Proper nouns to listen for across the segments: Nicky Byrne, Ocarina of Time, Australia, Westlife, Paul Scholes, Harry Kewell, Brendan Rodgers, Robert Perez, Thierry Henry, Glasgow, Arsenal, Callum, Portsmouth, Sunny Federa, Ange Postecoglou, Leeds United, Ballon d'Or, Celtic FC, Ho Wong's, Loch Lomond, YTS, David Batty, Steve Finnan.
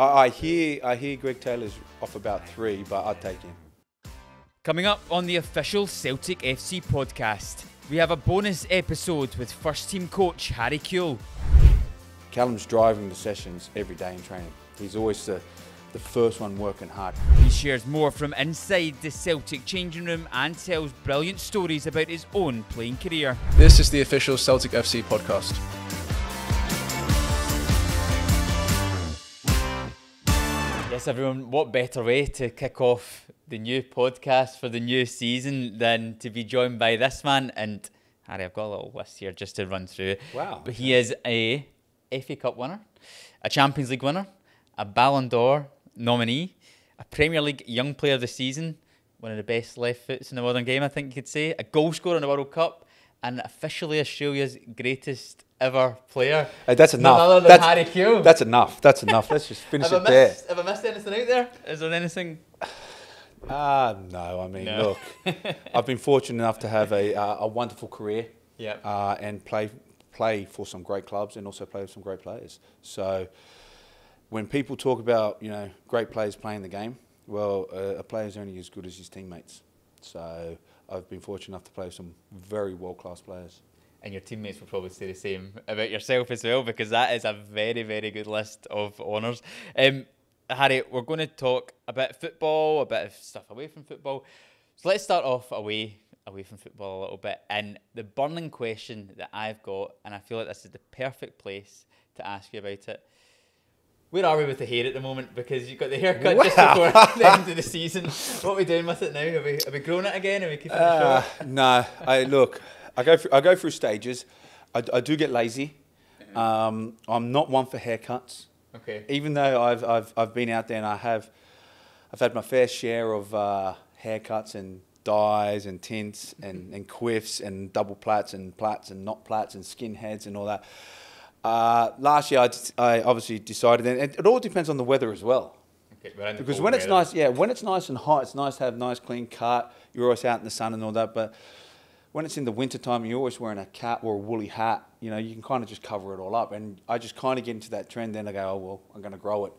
I hear Greg Taylor's off about 3, but I'd take him. Coming up on the official Celtic FC podcast, we have a bonus episode with first team coach Harry Kewell. Callum's driving the sessions every day in training. He's always the first one working hard. He shares more from inside the Celtic changing room and tells brilliant stories about his own playing career. This is the official Celtic FC podcast. Yes, everyone, what better way to kick off the new podcast for the new season than to be joined by this man? And Harry, I've got a little list here just to run through. Wow. But he is a FA Cup winner, a Champions League winner, a Ballon d'Or nominee, a Premier League Young Player of the Season, one of the best left foots in the modern game, I think you could say, a goal scorer in the World Cup, and officially Australia's greatest ever player. That's enough. None other than Harry Kewell. That's enough. That's enough. Let's just finish it there. Have I missed anything out there? Is there anything? No. I mean, no. Look, I've been fortunate enough to have a wonderful career. Yeah. And play for some great clubs and also play with some great players. So when people talk about, you know, great players playing the game, well, a player's only as good as his teammates. So I've been fortunate enough to play with some very world-class players. And your teammates will probably say the same about yourself as well, because that is a very, very good list of honours. Harry, we're going to talk a bit of football, a bit of stuff away from football. So let's start off away from football a little bit. And the burning question that I've got, and I feel like this is the perfect place to ask you about it. Where are we with the hair at the moment? Because you got the haircut just before the end of the season. What are we doing with it now? Have we grown it again? Are we keeping it short? No, look, I go through stages. I do get lazy. I'm not one for haircuts. Okay. Even though I've been out there and I've had my fair share of haircuts and dyes and tints and quiffs and double plaits and not plaits and skin heads and all that. Last year, I obviously decided, and it all depends on the weather as well. Okay, because when it's nice, yeah, when it's nice and hot, it's nice to have nice clean cut. You're always out in the sun and all that. But when it's in the winter time, you're always wearing a cap or a woolly hat. You know, you can kind of just cover it all up. And I just kind of get into that trend. Then I go, oh well, I'm going to grow it.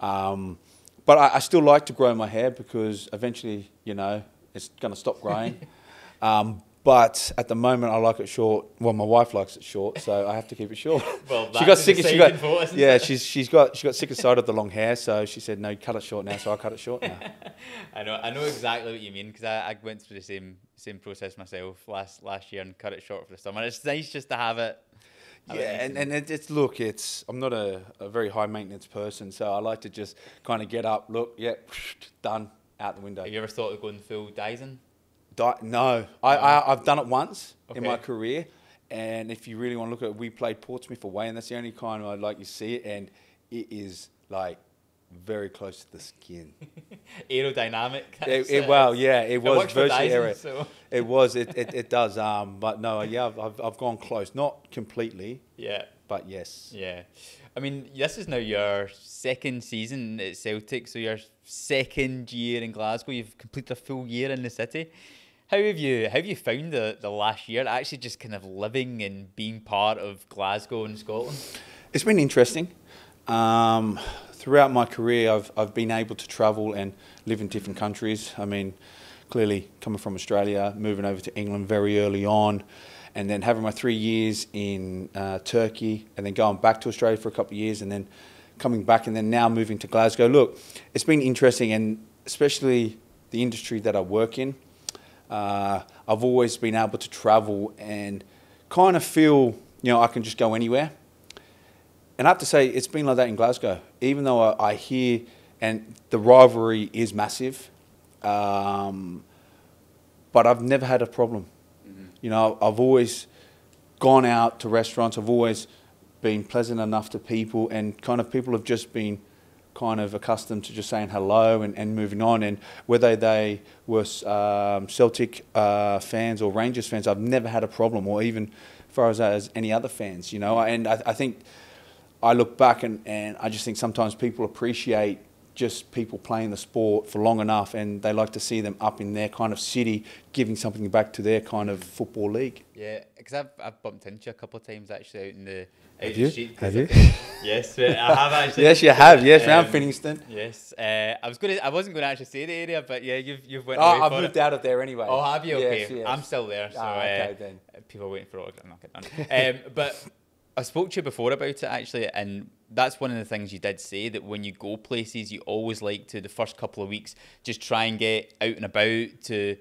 But I still like to grow my hair because eventually, you know, it's going to stop growing. But at the moment, I like it short. Well, my wife likes it short, so I have to keep it short. Well, she got sick. She got sick of sight of the long hair, so she said, "No, cut it short now." So I cut it short now. I know exactly what you mean because I went through the same process myself last year and cut it short for the summer. It's nice just to have it. I'm not a very high maintenance person, so I like to just kind of get up, look, yeah, done, out the window. Have you ever thought of going full Dyson? No, I've done it once in my career, and if you really want to look at it, we played Portsmouth away, and that's the only kind I'd like you to see it, and it is like very close to the skin. Aerodynamic. It was virtually aero. So. It does. But no, yeah, I've gone close, not completely. Yeah. But yes. Yeah, I mean, this is now your second season at Celtic, so your second year in Glasgow. You've completed a full year in the city. How have you found the last year, actually just kind of living and being part of Glasgow and Scotland? It's been interesting. Throughout my career, I've been able to travel and live in different countries. I mean, clearly coming from Australia, moving over to England very early on, and then having my 3 years in Turkey, and then going back to Australia for a couple of years, and then coming back, and then now moving to Glasgow. Look, it's been interesting, and especially the industry that I work in. I've always been able to travel and kind of feel, you know, I can just go anywhere. And I have to say, it's been like that in Glasgow. Even though I hear, and the rivalry is massive, but I've never had a problem. Mm-hmm. You know, I've always gone out to restaurants. I've always been pleasant enough to people, and kind of people have just been kind of accustomed to just saying hello and moving on. And whether they were Celtic fans or Rangers fans, I've never had a problem, or even as far as any other fans, you know. And I think I look back and I just think sometimes people appreciate just people playing the sport for long enough, and they like to see them up in their kind of city, giving something back to their kind of football league. Yeah, because I've bumped into you a couple of times actually out in the street. Have you? Yes, I have actually. Yes, you have. Yes, round Finningston. Yes, I wasn't going to actually say the area, but yeah, you've went. Oh, I've moved out of there anyway. Oh, have you? Okay, yes, yes. I'm still there. So okay, then. People are waiting for autograph. I'm not getting done. But I spoke to you before about it actually, and that's one of the things you did say, that when you go places, you always like to, the first couple of weeks, just try and get out and about, to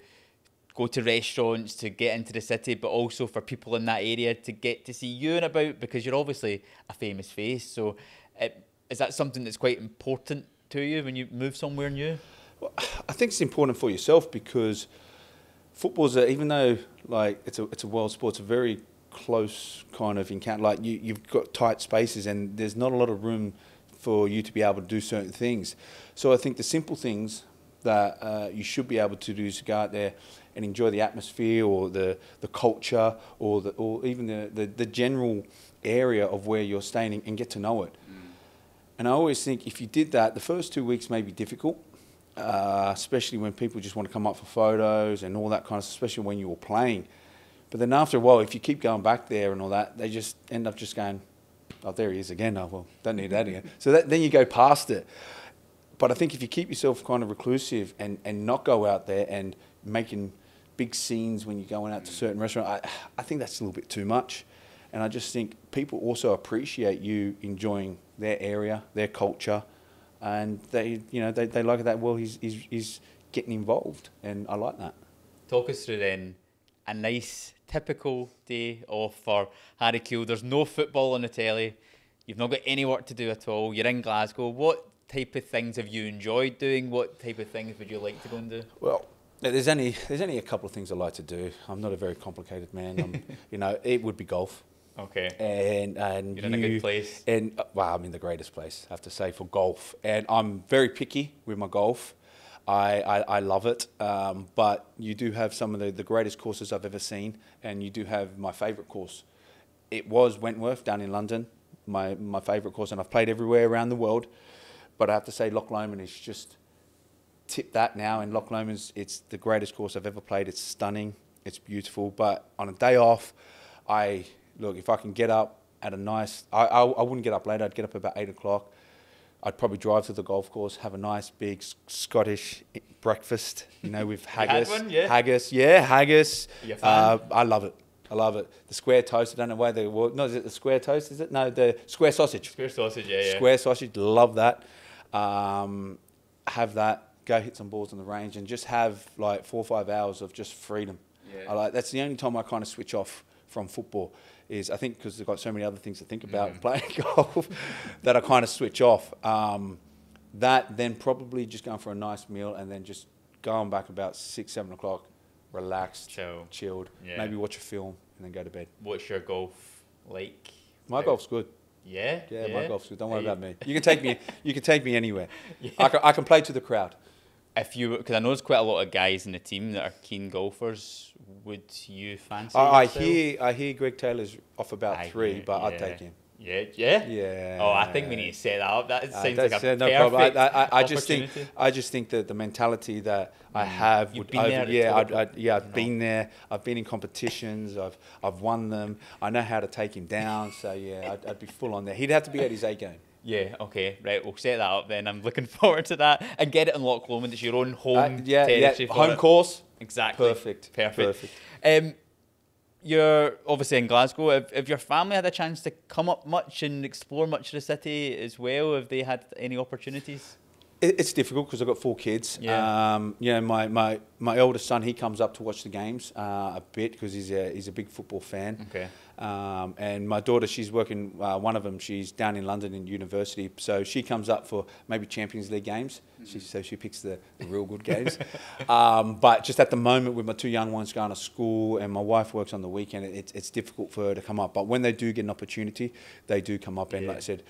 go to restaurants, to get into the city, but also for people in that area to get to see you and about, because you're obviously a famous face. So is that something that's quite important to you when you move somewhere new? Well, I think it's important for yourself, because football's, even though like it's a world sport, it's a very close kind of encounter. Like you've got tight spaces and there's not a lot of room for you to be able to do certain things. So I think the simple things that you should be able to do is to go out there and enjoy the atmosphere, or the culture, or even the general area of where you're staying, and get to know it. Mm. And I always think if you did that, the first 2 weeks may be difficult, especially when people just want to come up for photos and all that kind of stuff, especially when you were playing. But then after a while, if you keep going back there and all that, they just end up just going, oh, there he is again. Oh, well, don't need that again. So then you go past it. But I think if you keep yourself kind of reclusive and not go out there and making big scenes when you're going out to certain restaurants, I think that's a little bit too much. And I just think people also appreciate you enjoying their area, their culture, and they like that. Well, he's getting involved, and I like that. Talk us through then a nice typical day off for Harry Kewell. There's no football on the telly. You've not got any work to do at all. You're in Glasgow. What type of things have you enjoyed doing? What type of things would you like to go and do? Well, there's only a couple of things I like to do. I'm not a very complicated man. It would be golf. Okay. And you're in a good place. And well, I'm in the greatest place, I have to say, for golf. And I'm very picky with my golf. I love it, but you do have some of the greatest courses I've ever seen, and you do have my favourite course. It was Wentworth down in London, my favourite course, and I've played everywhere around the world. But I have to say Loch Lomond is just tip that now, and Loch Lomond's, it's the greatest course I've ever played. It's stunning, it's beautiful. But on a day off, if I can get up at a nice, I wouldn't get up late. I'd get up about 8 o'clock. I'd probably drive to the golf course, have a nice big Scottish breakfast, with haggis. Had one, yeah. Haggis. I love it. The square toast. I don't know why they were. No, is it the square toast? Is it? No, the square sausage. Square sausage. Yeah. Square sausage. Love that. Have that. Go hit some balls on the range and just have like 4 or 5 hours of just freedom. Yeah. That's the only time I kind of switch off from football. Is I think because they've got so many other things to think about playing golf that I kind of switch off. That then probably just going for a nice meal and then just going back about 6, 7 o'clock, relaxed, chilled, maybe watch a film and then go to bed. What's your golf like? My golf's good. Yeah? Yeah, my golf's good. Don't worry about me. You can take me. You can take me anywhere. Yeah. I can play to the crowd. Because I know there's quite a lot of guys in the team that are keen golfers, would you fancy yourself? I hear Greg Taylor's off about three, but I'd take him. Yeah. Oh, I think we need to set that up. That seems like a perfect I just think that the mentality that I have would I've been there. I've been in competitions. I've won them. I know how to take him down. So yeah, I'd be full on there. He'd have to be at his A game. Yeah, okay, right, we'll set that up then. I'm looking forward to that. And get it in Loch Lomond, it's your own home territory. Yeah. Home course. Exactly. Perfect. You're obviously in Glasgow. Have your family had a chance to come up much and explore much of the city as well? Have they had any opportunities? It's difficult because I've got 4 kids. Yeah. My eldest son, he comes up to watch the games a bit because he's a big football fan. Okay. And my daughter, she's working, one of them, she's down in London in university. So she comes up for maybe Champions League games. So she picks the real good games. But just at the moment with my 2 young ones going to school and my wife works on the weekend, it's difficult for her to come up. But when they do get an opportunity, they do come up. And like I said,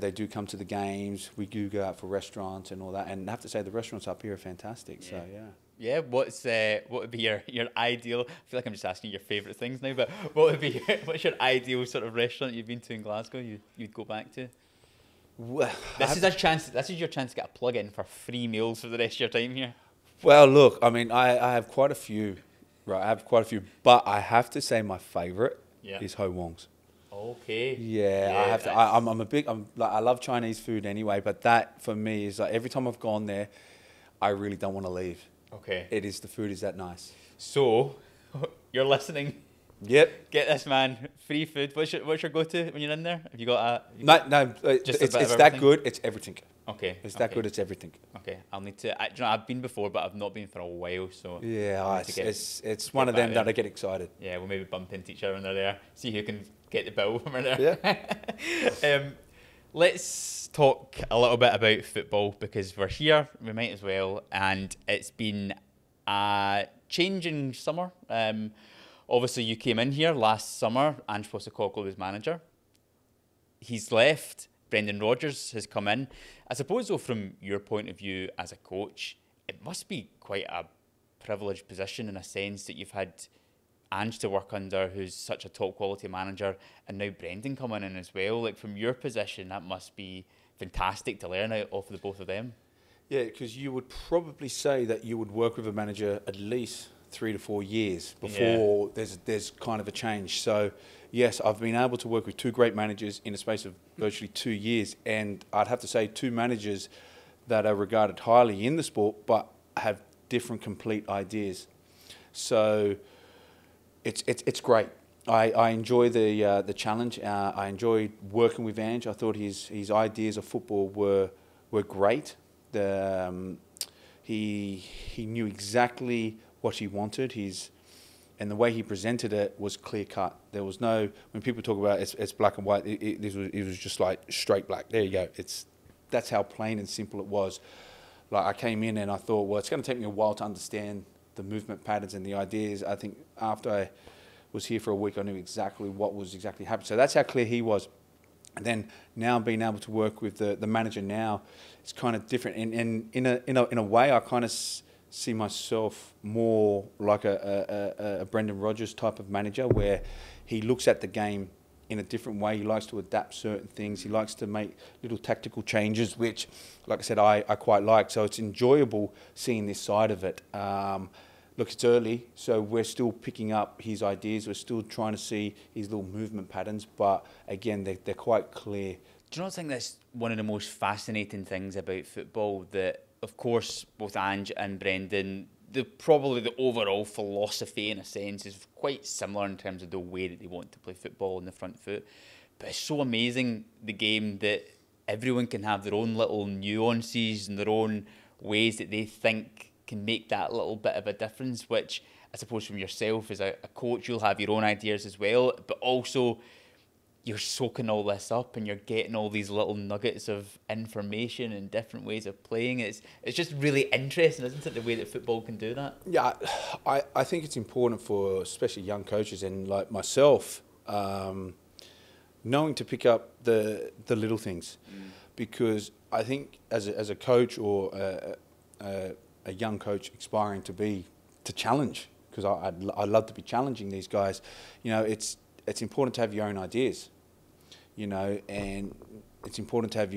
they do come to the games. We do go out for restaurants and all that. And I have to say, the restaurants up here are fantastic. Yeah. So, yeah. Yeah, what would be your ideal... I feel like I'm just asking your favourite things now, but what's your ideal sort of restaurant you've been to in Glasgow you'd go back to? This is a chance. This is your chance to get a plug in for free meals for the rest of your time here. Well, look, I mean, I have quite a few, right? I have quite a few, but I have to say my favourite is Ho Wong's. Okay. Yeah, yeah, I have to. I love Chinese food anyway, but that for me is like every time I've gone there, I really don't want to leave. Okay. It is, the food is that nice. So, you're listening. Yep. Get this, man. Free food. What's your go-to when you're in there? Have you got a... No, just it's that good. It's everything. Okay. It's that good. It's everything. Okay. I'll need to... you know, I've been before, but I've not been for a while, so... Yeah, it's one of them that I get excited. Yeah, we'll maybe bump into each other when they're there. See who can get the bill when we're there. Yeah. Let's talk a little bit about football, because we're here. We might as well. And it's been a changing summer. Obviously, you came in here last summer. Ange Postecoglou was manager. He's left. Brendan Rodgers has come in. I suppose, though, from your point of view as a coach, it must be quite a privileged position in a sense that you've had Ange to work under, who's such a top-quality manager, and now Brendan coming in as well. Like, from your position, that must be fantastic to learn out of the both of them. Yeah, because you would probably say that you would work with a manager at least 3 to 4 years before there's kind of a change. So yes, I've been able to work with two great managers in a space of virtually 2 years, and I'd have to say two managers that are regarded highly in the sport but have different complete ideas. So it's great. I enjoy the challenge. I enjoyed working with Ange. I thought his ideas of football were great. He knew exactly what he wanted, and the way he presented it was clear cut. There was no, when people talk about it's black and white, it was just like straight black. There you go. That's how plain and simple it was. Like, I came in and I thought, well, it's going to take me a while to understand the movement patterns and the ideas. I think after I was here for a week, I knew exactly what was exactly happening. So that's how clear he was. And then now being able to work with the manager now, it's kind of different. And in a way, I kind of see myself more like a Brendan Rodgers type of manager, where he looks at the game in a different way. He likes to adapt certain things. He likes to make little tactical changes, which, like I said, I quite like. So it's enjoyable seeing this side of it. Look, it's early, so we're still picking up his ideas. We're still trying to see his little movement patterns, but again, they're quite clear. Do you not think that's one of the most fascinating things about football, that of course, both Ange and Brendan, probably the overall philosophy, in a sense, is quite similar in terms of the way that they want to play football on the front foot. But it's so amazing, the game, that everyone can have their own little nuances and their own ways that they think can make that little bit of a difference, which I suppose from yourself as a coach, you'll have your own ideas as well, but also you're soaking all this up and you're getting all these little nuggets of information and different ways of playing. It's just really interesting, isn't it, the way that football can do that? Yeah, I think it's important for especially young coaches and like myself, knowing to pick up the little things. Mm. Because I think as a coach, or a young coach aspiring to challenge, because I love to be challenging these guys, you know, it's important to have your own ideas, you know, and it's important to have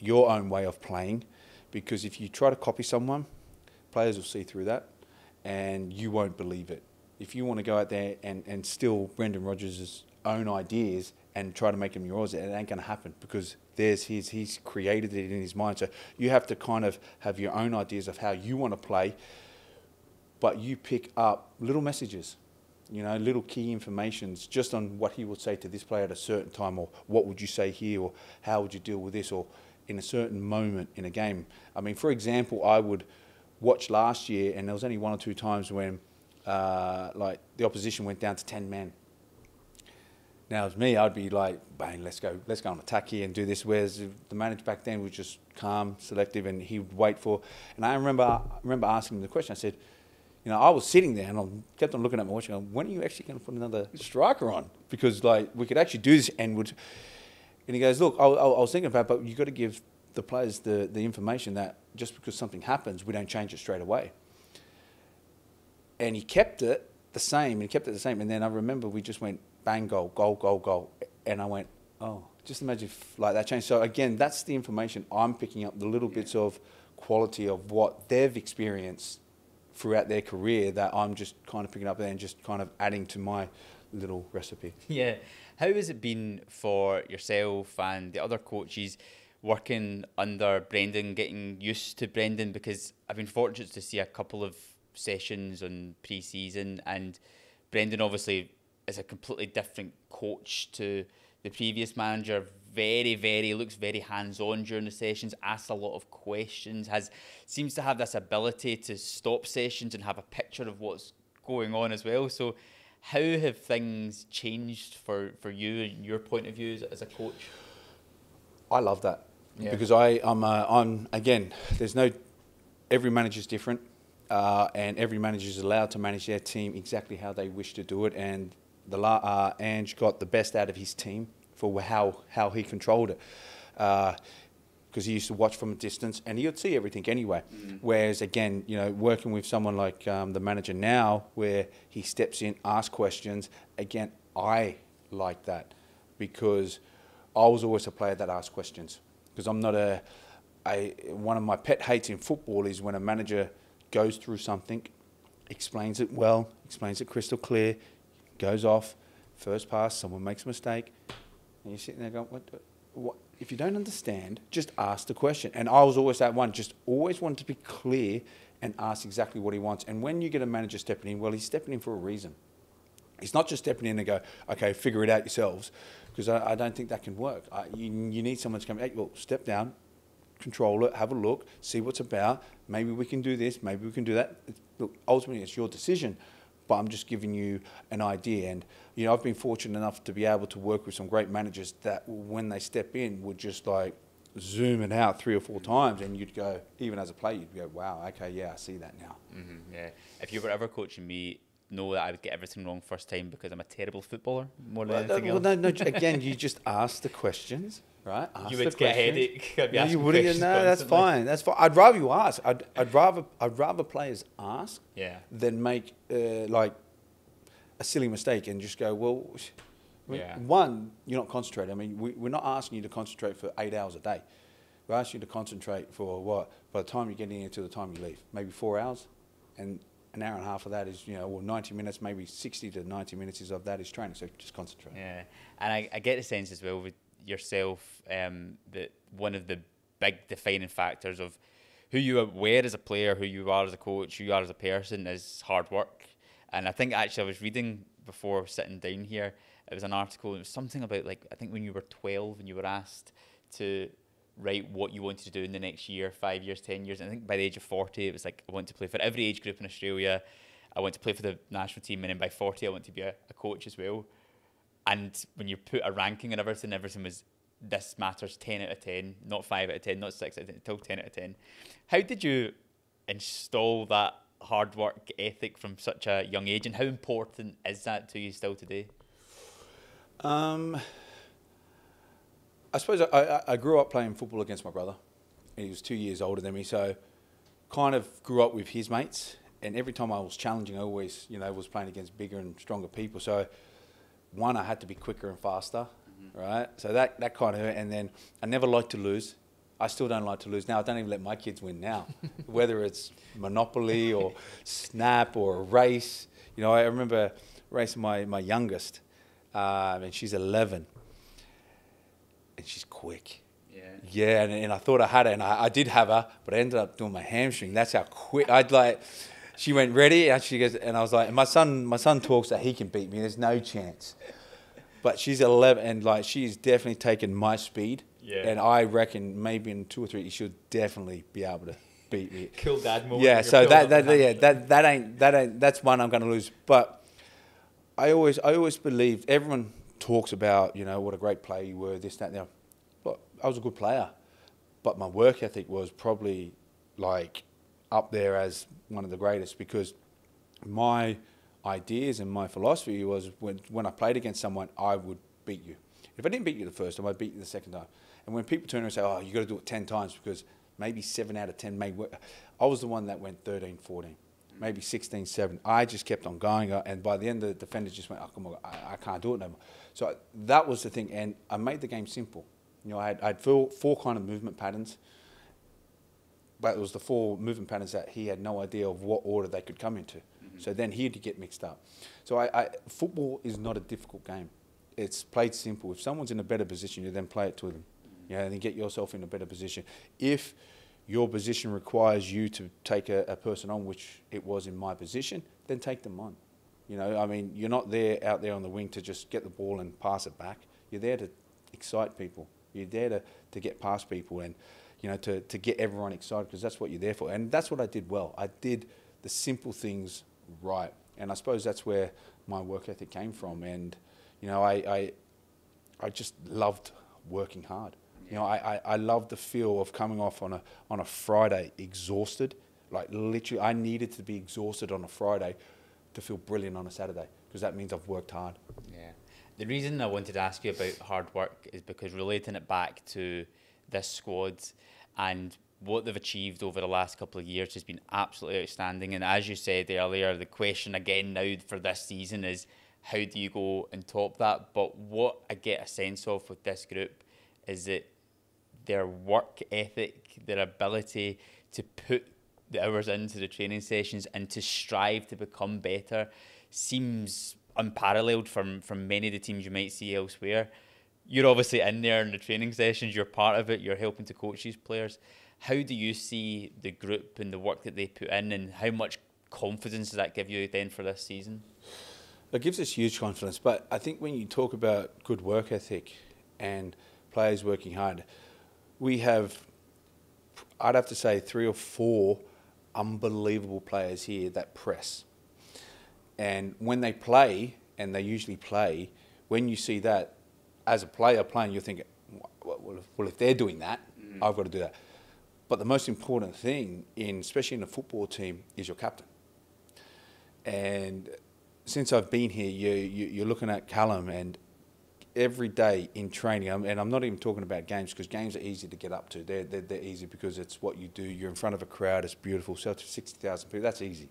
your own way of playing, because if you try to copy someone, players will see through that and you won't believe it. If you want to go out there and steal Brendan Rodgers' own ideas and try to make them yours, it ain't going to happen, because there's his, he's created it in his mind. So you have to kind of have your own ideas of how you want to play, but you pick up little messages, you know, little key informations just on what he would say to this player at a certain time, or what would you say here, or how would you deal with this, or in a certain moment in a game. I mean, for example, I would watch last year, and there was only one or two times when like the opposition went down to 10 men. Now, as me, I'd be like, bang, let's go on attack here and do this. Whereas the manager back then was just calm, selective, and he would wait for. And I remember asking him the question. I said, you know, I was sitting there and I kept on looking at my watch and going, when are you actually going to put another striker on? Because, like, we could actually do this. And he goes, look, I was thinking about it, but you've got to give the players the information that just because something happens, we don't change it straight away. And he kept it the same. And then I remember we just went, bang, goal, goal, goal, goal. And I went, oh, Just imagine if like that changed. So again, that's the information I'm picking up, the little bits of quality of what they've experienced throughout their career that I'm just kind of picking up and just kind of adding to my little recipe. Yeah. How has it been for yourself and the other coaches working under Brendan, getting used to Brendan? Because I've been fortunate to see a couple of sessions on pre-season, and Brendan obviously is a completely different coach to the previous manager. Looks very hands-on during the sessions, asks a lot of questions, seems to have this ability to stop sessions and have a picture of what's going on as well. So how have things changed for you and your point of view as a coach? I love that, because I'm again, there's no, every manager's different, and every manager is allowed to manage their team exactly how they wish to do it, and Ange got the best out of his team for how he controlled it, because he used to watch from a distance and he would see everything anyway. Whereas again, you know, working with someone like the manager now, where he steps in, asks questions. Again, I like that because I was always a player that asked questions, because I'm not one of my pet hates in football is when a manager goes through something, explains it well, explains it crystal clear, goes off, first pass, someone makes a mistake, and you're sitting there going, what? If you don't understand, just ask the question. And I was always that one, just always wanted to be clear and ask exactly what he wants. And when you get a manager stepping in, well, he's stepping in for a reason. He's not just stepping in and go, okay, figure it out yourselves, because I don't think that can work. You need someone to come, hey, well, step down, control it, have a look, see what's about. Maybe we can do this, maybe we can do that. Look, ultimately, it's your decision, but I'm just giving you an idea. And you know, I've been fortunate enough to be able to work with some great managers that when they step in would just like zoom it out 3 or 4 times, and you'd go, even as a player, you'd go, wow, okay, yeah, I see that now. Yeah. If you were ever coaching me, know that I would get everything wrong first time because I'm a terrible footballer more than anything else. Well, no, again, you just ask the questions, right? Ask you would get a headache. You wouldn't. No, that's fine. That's fine. I'd rather you ask. I'd rather players ask than make like a silly mistake and just go, well, one, you're not concentrating. I mean, we're not asking you to concentrate for 8 hours a day. We're asking you to concentrate for what? By the time you get in here to the time you leave, maybe 4 hours, and an hour and a half of that is, you know, or 90 minutes, maybe 60 to 90 minutes of that is training. So just concentrate. Yeah. And I get the sense as well with yourself that one of the big defining factors of who you were as a player, who you are as a coach, who you are as a person is hard work. And I think actually I was reading before sitting down here, it was an article, and it was something about like, I think when you were 12 and you were asked to write what you wanted to do in the next year, 5 years, 10 years. And I think by the age of 40, it was like, I want to play for every age group in Australia. I want to play for the national team. And then by 40, I want to be a coach as well. And when you put a ranking and everything was, this matters 10 out of 10, not 5 out of 10, not 6 out of 10, till 10 out of 10. How did you install that hard work ethic from such a young age? And how important is that to you still today? I suppose I grew up playing football against my brother. He was 2 years older than me, so kind of grew up with his mates. And every time I was challenging, I always, you know, was playing against bigger and stronger people. So one, I had to be quicker and faster, right? So that kind of, and then I never liked to lose. I still don't like to lose now. I don't even let my kids win now, whether it's Monopoly or Snap or a race. You know, I remember racing my youngest, and she's 11. And she's quick. Yeah, and I thought I had her, and I did have her, but I ended up doing my hamstring. That's how quick. She went ready, and she goes, and I was like, and my son talks that he can beat me. There's no chance. But she's 11, and like she's definitely taken my speed. Yeah. And I reckon maybe in 2 or 3, she'll definitely be able to beat me. Kill dad more. Yeah. So that's one I'm going to lose. But I always believed everyone talks about, you know, what a great player you were, this, that, now. But I was a good player, but my work ethic was probably like up there as one of the greatest, because my ideas and my philosophy was when I played against someone, I would beat you. If I didn't beat you the first time, I'd beat you the second time. And when people turn around and say, oh, you've got to do it 10 times because maybe 7 out of 10 may work, I was the one that went 13, 14. maybe 16, 7. I just kept on going, and by the end, the defender just went, oh, come on, I can't do it no more. So that was the thing, and I made the game simple. You know, I had four kind of movement patterns, but it was the four movement patterns that he had no idea of what order they could come into. Mm-hmm. So then he had to get mixed up. So football is not a difficult game. It's played simple. If someone's in a better position, you then play it to them. You know, and then get yourself in a better position. If your position requires you to take a person on, which it was in my position, then take them on. You know, I mean, you're not out there on the wing to just get the ball and pass it back. You're there to excite people. You're there to get past people and, you know, to get everyone excited, because that's what you're there for. And that's what I did well. I did the simple things right. And I suppose that's where my work ethic came from. And, you know, I just loved working hard. Yeah. You know, I loved the feel of coming off on a Friday exhausted. Like, literally, I needed to be exhausted on a Friday to feel brilliant on a Saturday, because that means I've worked hard. Yeah. The reason I wanted to ask you about hard work is because relating it back to this squad and what they've achieved over the last couple of years has been absolutely outstanding. And as you said earlier, the question again now for this season is, how do you go and top that? But what I get a sense of with this group is that their work ethic, their ability to put the hours into the training sessions and to strive to become better seems unparalleled from many of the teams you might see elsewhere. You're obviously in there in the training sessions, you're part of it, you're helping to coach these players. How do you see the group and the work that they put in, and how much confidence does that give you then for this season? It gives us huge confidence, but I think when you talk about good work ethic and players working hard, we have, I'd have to say, 3 or 4 unbelievable players here that press. And when they play, and they usually play, when you see that as a player playing, you're thinking, well, if they're doing that, I've got to do that. But the most important thing, especially in a football team, is your captain. And since I've been here, you're looking at Callum, and every day in training, and I'm not even talking about games, because games are easy to get up to. They're easy because it's what you do. You're in front of a crowd. It's beautiful. So 60,000 people, that's easy.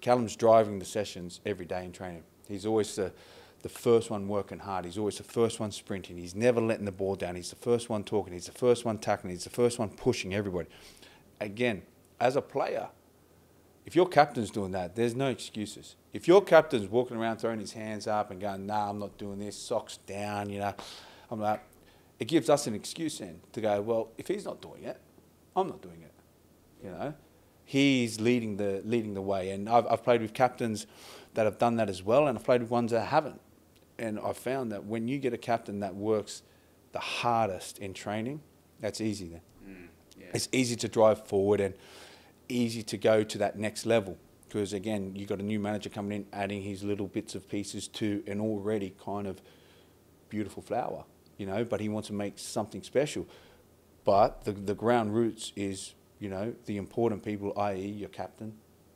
Callum's driving the sessions every day in training. He's always the first one working hard. He's always the first one sprinting. He's never letting the ball down. He's the first one talking. He's the first one tackling. He's the first one pushing everybody. Again, as a player, if your captain's doing that, there's no excuses. If your captain's walking around throwing his hands up and going, nah, I'm not doing this, socks down, you know, I'm like, it gives us an excuse then to go, well, if he's not doing it, I'm not doing it, you know. He's leading the way. And I've played with captains that have done that as well, and I've played with ones that haven't. And I've found that when you get a captain that works the hardest in training, that's easy then. Mm, yeah. It's easy to drive forward and easy to go to that next level, because again, you've got a new manager coming in, adding his little bits of pieces to an already kind of beautiful flower, you know, but he wants to make something special. But the ground roots is, you know, the important people, i.e. your captain,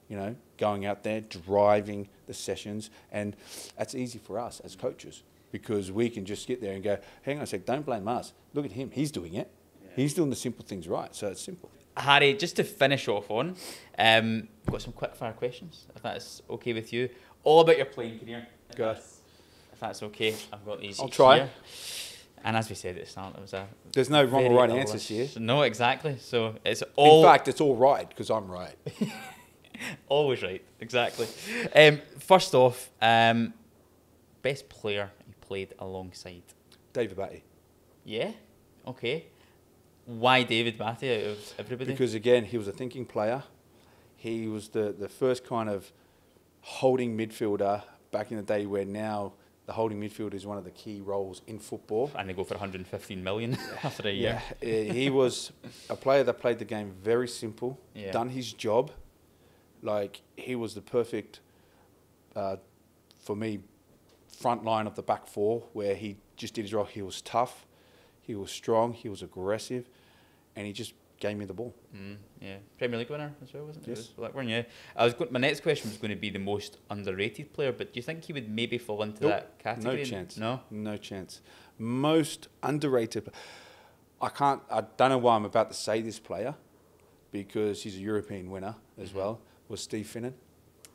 you know, going out there, driving the sessions. And that's easy for us as coaches, because we can just get there and go, hang on a sec, don't blame us. Look at him, he's doing it. Yeah. He's doing the simple things right, so it's simple. Harry, just to finish off on, we've got some quick fire questions, if that's okay with you. All about your playing career. Go ahead. If that's okay, I've got these. I'll try. Here. And as we said at the start, it was a. There's no wrong or right answers here. No, exactly. So it's all. In fact, it's all right, because I'm right. Always right, exactly. First off, best player you played alongside? David Batty. Yeah? Okay. Why David Batty out of everybody? Because again, he was a thinking player. He was the first kind of holding midfielder back in the day, where now the holding midfielder is one of the key roles in football. And they go for 115 million after a year. Yeah. He was a player that played the game very simple, yeah. Done his job. Like, he was the perfect, for me, front line of the back four, where he just did his role. He was tough. He was strong, he was aggressive, and he just gave me the ball. Mm, yeah, Premier League winner as well, wasn't he? Yes. It was Blackburn, yeah. My next question was going to be the most underrated player, but do you think he would maybe fall into that category? No chance. No? No chance. Most underrated. I don't know why I'm about to say this player, because he's a European winner as well, was Steve Finnan.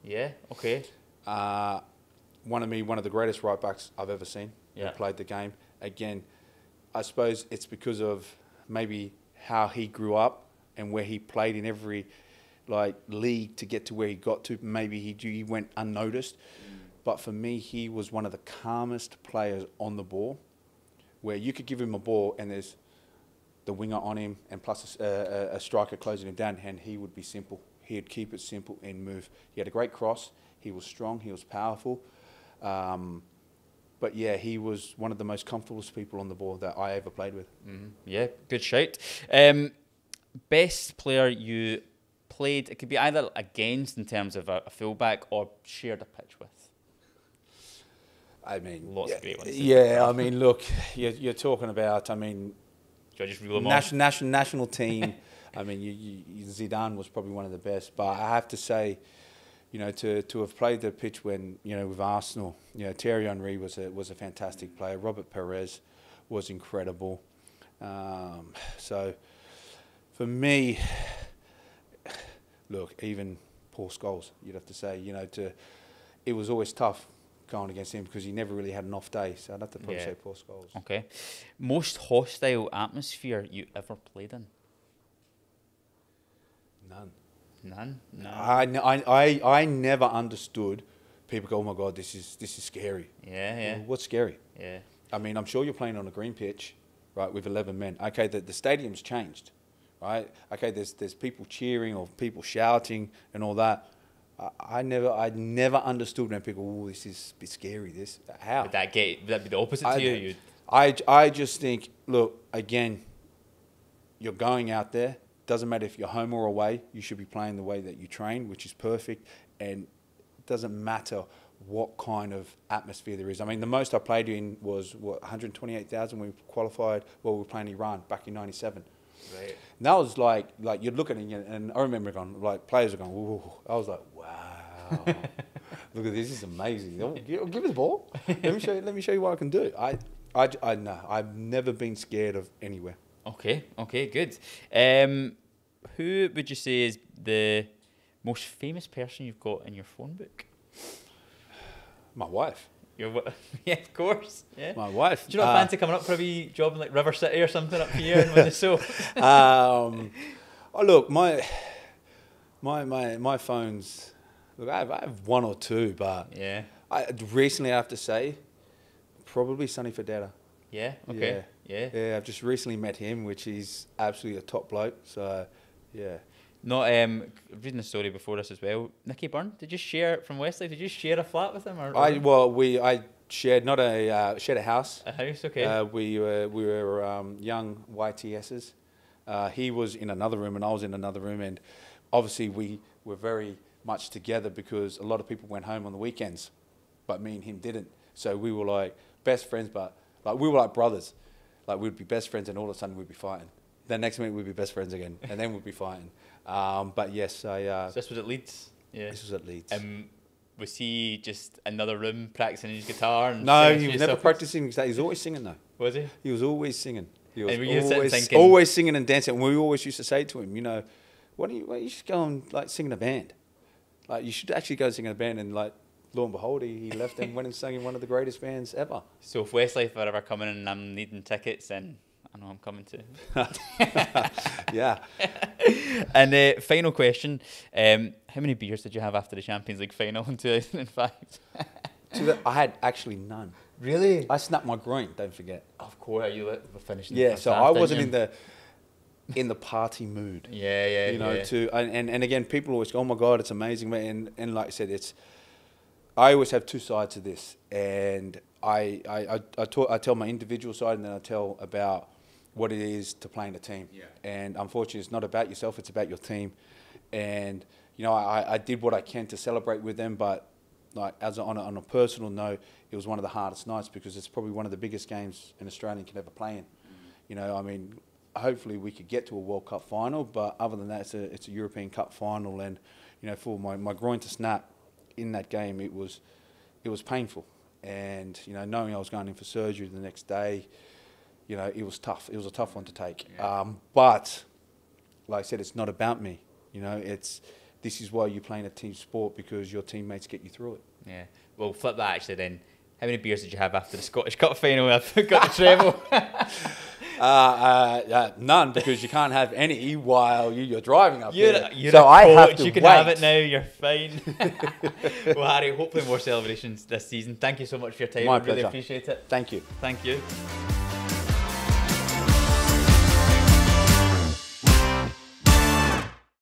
Yeah, okay. One of the greatest right backs I've ever seen. Yeah. Who played the game. Again, I suppose it's because of maybe how he grew up and where he played in every league to get to where he got to. Maybe he went unnoticed. But for me, he was one of the calmest players on the ball, where you could give him a ball and there's the winger on him and plus a striker closing him down, and he would be simple. He'd keep it simple and move. He had a great cross. He was strong. He was powerful. But yeah, he was one of the most comfortable people on the ball that I ever played with. Mm-hmm. Yeah, good shout. Best player you played, it could be either against in terms of a fullback or shared a pitch with. I mean, lots of great ones. Yeah, I mean, look, you're talking about, I mean, do I just reel them off? National team. I mean, Zidane was probably one of the best, but I have to say, you know, to have played the pitch when, you know, with Arsenal, you know, Thierry Henry was a fantastic player. Robert Perez was incredible. So for me, look, even Paul Scholes, you'd have to say, you know, it was always tough going against him because he never really had an off day. So I'd have to probably say Paul Scholes. Okay. Most hostile atmosphere you ever played in? None. None? No. I never understood people go, oh my God, this is scary. Yeah, yeah. Well, what's scary? Yeah. I mean, I'm sure you're playing on a green pitch, right, with 11 men. Okay, the stadium's changed, right? Okay, there's people cheering or people shouting and all that. I never understood when people go, oh, this is a bit scary, this. How? Would that be the opposite to you? I just think, look, again, you're going out there. Doesn't matter if you're home or away. You should be playing the way that you train, which is perfect. And it doesn't matter what kind of atmosphere there is. I mean, the most I played in was, what, 128,000 when we qualified. Well, we were playing Iran back in 97. Right. And that was like you'd look at it, and I remember going, like, players are going, ooh. I was like, wow, look at this is amazing. Give me the ball. Let me show you what I can do. No, I've never been scared of anywhere. Okay, good. Who would you say is the most famous person you've got in your phone book? My wife. Yeah, of course. Yeah. My wife. Do you not fancy coming up for a wee job in like River City or something up here and with the soap? Oh look, my phones. Look, I have one or two, but yeah. Recently I have to say, probably Sunny Federa. Yeah. Okay. Yeah. Yeah. I've just recently met him, which is absolutely a top bloke. So, yeah. Not reading the story before this as well. Nicky Byrne, did you share from Westlife? Did you share a flat with him? Or I shared not a shared a house. A house, okay. We were young YTSs. He was in another room and I was in another room, and obviously we were very much together because a lot of people went home on the weekends, but me and him didn't. So we were like best friends, but like we were like brothers. Like we'd be best friends, and all of a sudden we'd be fighting. Then next minute we'd be best friends again, and then we'd be fighting. But yes, so this was at Leeds? Yeah. This was at Leeds. Was he just another room practising his guitar? And no, he was never practising his guitar. He was always singing though. Was he? He was always singing. He was always singing and dancing. And we always used to say to him, you know, why don't you just go and like sing in a band? Like you should actually go sing in a band. And like, lo and behold, he left and went and sang in one of the greatest bands ever. So if Westlife are ever coming and I'm needing tickets, then I know I'm coming too. Yeah. And final question, how many beers did you have after the Champions League final in 2005? I had actually none. Really? I snapped my groin, don't forget. Of course, you were finishing. Yeah, so I wasn't in the party mood. Yeah. You know, yeah. And again, people always go, oh my God, it's amazing. And like I said, I always have two sides to this. And I tell my individual side, and then I tell about what it is to play in a team. Yeah. And unfortunately, it's not about yourself, it's about your team. And, you know, I did what I can to celebrate with them, but like on a personal note, it was one of the hardest nights because it's probably one of the biggest games an Australian can ever play in. You know, I mean, hopefully we could get to a World Cup final, but other than that, it's a European Cup final. And, you know, for my groin to snap in that game, it was painful. And, you know, knowing I was going in for surgery the next day, you know, it was tough. It was a tough one to take. Yeah. But, like I said, it's not about me. You know, it's this is why you're playing a team sport, because your teammates get you through it. Yeah. Well, flip that actually then. How many beers did you have after the Scottish Cup final when I got the treble? None, because you can't have any while you're driving up here. So I have to wait. You can have it now, you're fine. Well, Harry, hopefully more celebrations this season. Thank you so much for your time. I really appreciate it. Thank you. Thank you.